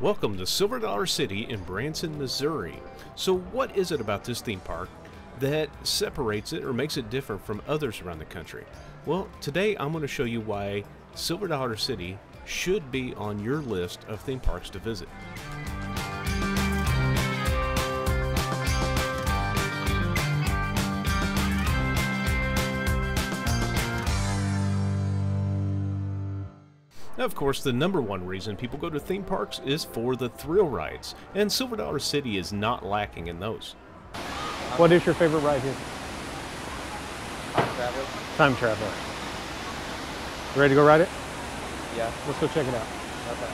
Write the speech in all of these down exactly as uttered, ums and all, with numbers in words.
Welcome to Silver Dollar City in Branson, Missouri. So what is it about this theme park that separates it or makes it different from others around the country? Well, today I'm going to show you why Silver Dollar City should be on your list of theme parks to visit. Now, of course, the number one reason people go to theme parks is for the thrill rides, and Silver Dollar City is not lacking in those. What is your favorite ride here? Time Traveler. Time Traveler. You ready to go ride it? Yeah. Let's go check it out. Okay.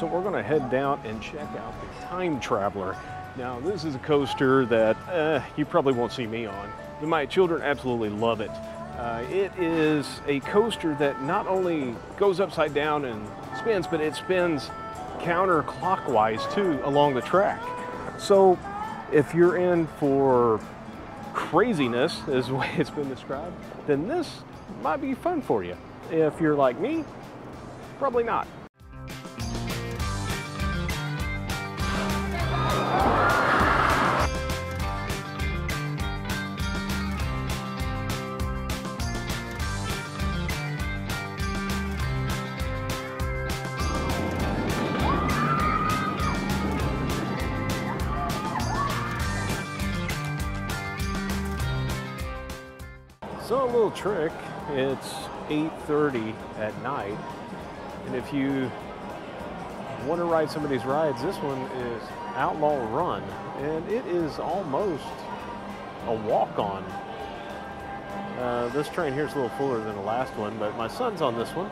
So we're going to head down and check out the Time Traveler. Now, this is a coaster that uh, you probably won't see me on. My children absolutely love it. Uh, it is a coaster that not only goes upside down and spins, but it spins counterclockwise too along the track. So if you're in for craziness, is the way it's been described, then this might be fun for you. If you're like me, probably not. So a little trick, it's eight thirty at night, and if you want to ride some of these rides, this one is Outlaw Run, and it is almost a walk-on. Uh, this train here is a little fuller than the last one, but my son's on this one.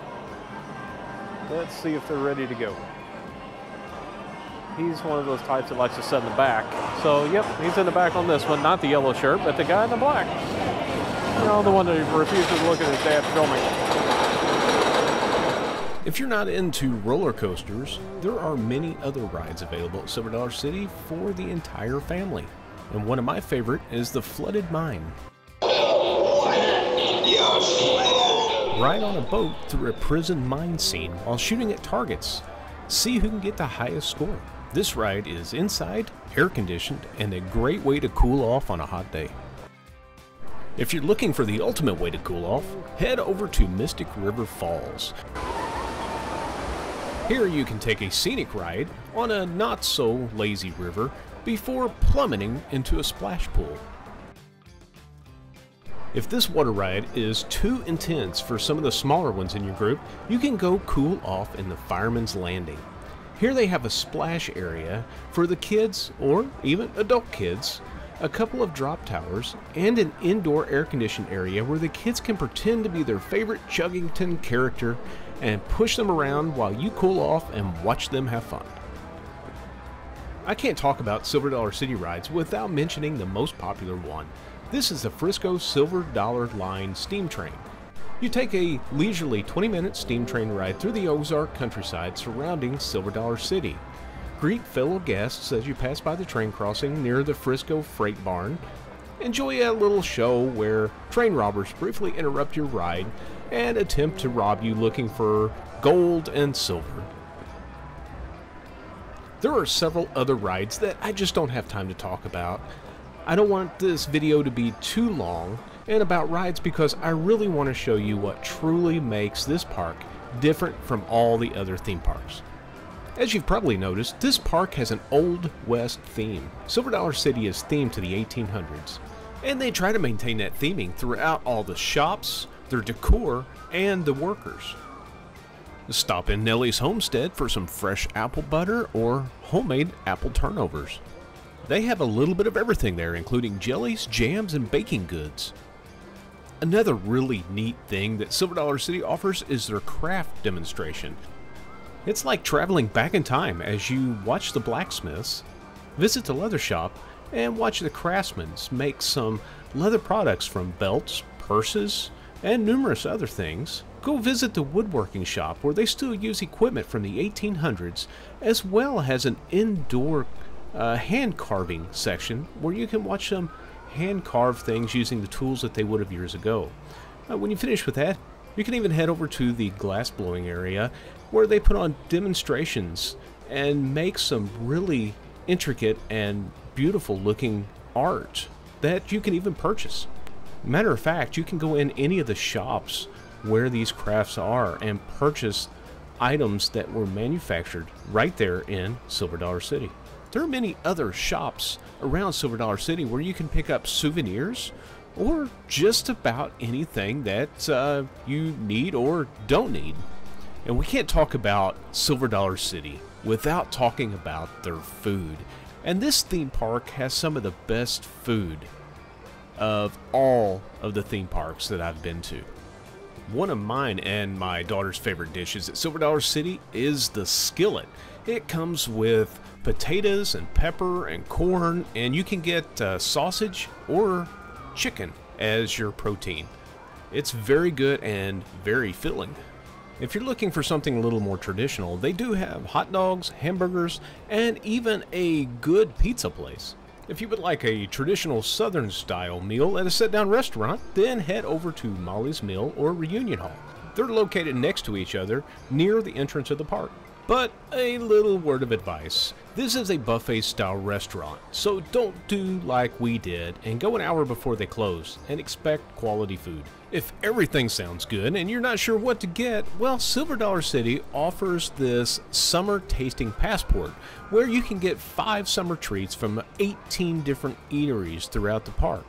Let's see if they're ready to go. He's one of those types that likes to sit in the back. So, yep, he's in the back on this one, not the yellow shirt, but the guy in the black. No, the one that refuses to look at his dad filming. If you're not into roller coasters, there are many other rides available at Silver Dollar City for the entire family. And one of my favorite is the Flooded Mine. Ride on a boat through a prison mine scene while shooting at targets. See who can get the highest score. This ride is inside, air-conditioned, and a great way to cool off on a hot day. If you're looking for the ultimate way to cool off, head over to Mystic River Falls. Here you can take a scenic ride on a not-so-lazy river before plummeting into a splash pool. If this water ride is too intense for some of the smaller ones in your group, you can go cool off in the Fireman's Landing. Here they have a splash area for the kids or even adult kids, a couple of drop towers, and an indoor air-conditioned area where the kids can pretend to be their favorite Chuggington character and push them around while you cool off and watch them have fun. I can't talk about Silver Dollar City rides without mentioning the most popular one. This is the Frisco Silver Dollar Line steam train. You take a leisurely twenty minute steam train ride through the Ozark countryside surrounding Silver Dollar City. Greet fellow guests as you pass by the train crossing near the Frisco Freight Barn. Enjoy a little show where train robbers briefly interrupt your ride and attempt to rob you looking for gold and silver. There are several other rides that I just don't have time to talk about. I don't want this video to be too long and about rides because I really want to show you what truly makes this park different from all the other theme parks. As you've probably noticed, this park has an Old West theme. Silver Dollar City is themed to the eighteen hundreds, and they try to maintain that theming throughout all the shops, their decor, and the workers. Stop in Nellie's Homestead for some fresh apple butter or homemade apple turnovers. They have a little bit of everything there, including jellies, jams, and baking goods. Another really neat thing that Silver Dollar City offers is their craft demonstration. It's like traveling back in time as you watch the blacksmiths, visit the leather shop, and watch the craftsmen make some leather products from belts, purses, and numerous other things. Go visit the woodworking shop where they still use equipment from the eighteen hundreds, as well as an indoor uh, hand carving section where you can watch them hand carve things using the tools that they would have years ago. Uh, when you finish with that, You can even head over to the glass blowing area where they put on demonstrations and make some really intricate and beautiful looking art that you can even purchase. Matter of fact, you can go in any of the shops where these crafts are and purchase items that were manufactured right there in Silver Dollar City. There are many other shops around Silver Dollar City where you can pick up souvenirs or just about anything that uh, you need or don't need. And we can't talk about Silver Dollar City without talking about their food. And this theme park has some of the best food of all of the theme parks that I've been to. One of mine and my daughter's favorite dishes at Silver Dollar City is the skillet. It comes with potatoes and pepper and corn, and you can get uh, sausage or chicken as your protein. It's very good and very filling. If you're looking for something a little more traditional, they do have hot dogs, hamburgers, and even a good pizza place. If you would like a traditional Southern style meal at a sit-down restaurant, then head over to Molly's Mill or Reunion Hall. They're located next to each other near the entrance of the park. But a little word of advice, this is a buffet style restaurant, so don't do like we did and go an hour before they close and expect quality food. If everything sounds good and you're not sure what to get, well, Silver Dollar City offers this summer tasting passport where you can get five summer treats from eighteen different eateries throughout the park.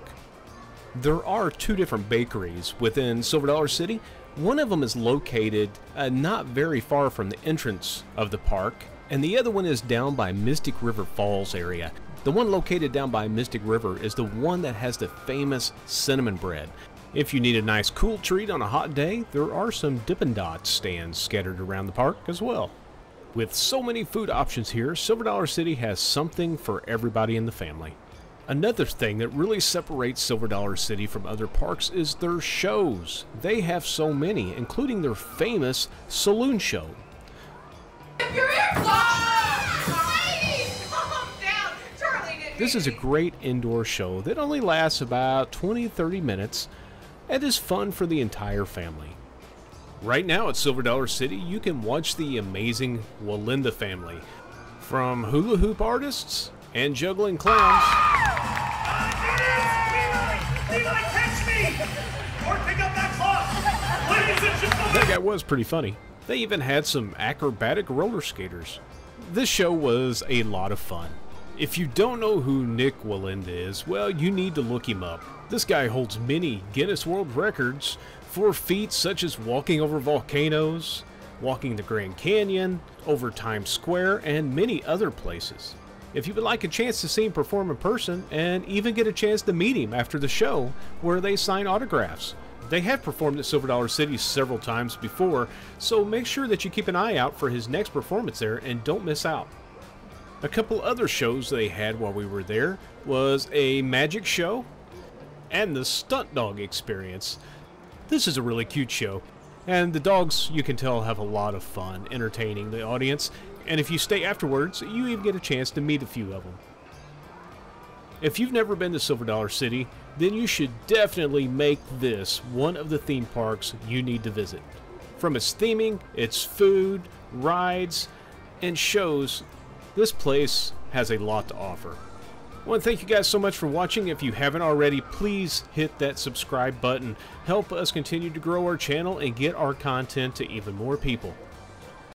There are two different bakeries within Silver Dollar City. One of them is located uh, not very far from the entrance of the park, and the other one is down by Mystic River Falls area. The one located down by Mystic River is the one that has the famous cinnamon bread. If you need a nice cool treat on a hot day, there are some Dippin' Dots stands scattered around the park as well. With so many food options here, Silver Dollar City has something for everybody in the family. Another thing that really separates Silver Dollar City from other parks is their shows. They have so many, including their famous saloon show. This is a great indoor show that only lasts about twenty to thirty minutes and is fun for the entire family. Right now at Silver Dollar City, you can watch the amazing Wallenda family, from hula hoop artists and juggling clowns I think that was pretty funny. They even had some acrobatic roller skaters. This show was a lot of fun. If you don't know who Nik Wallenda is, well, you need to look him up. This guy holds many Guinness World Records for feats such as walking over volcanoes, walking the Grand Canyon, over Times Square, and many other places. If you would like a chance to see him perform in person and even get a chance to meet him after the show where they sign autographs. They have performed at Silver Dollar City several times before, so make sure that you keep an eye out for his next performance there and don't miss out. A couple other shows they had while we were there was a magic show and the stunt dog experience. This is a really cute show, and the dogs, you can tell, have a lot of fun entertaining the audience, and if you stay afterwards, you even get a chance to meet a few of them. If you've never been to Silver Dollar City, then you should definitely make this one of the theme parks you need to visit. From its theming, its food, rides, and shows, this place has a lot to offer. I want to thank you guys so much for watching. If you haven't already, please hit that subscribe button. Help us continue to grow our channel and get our content to even more people.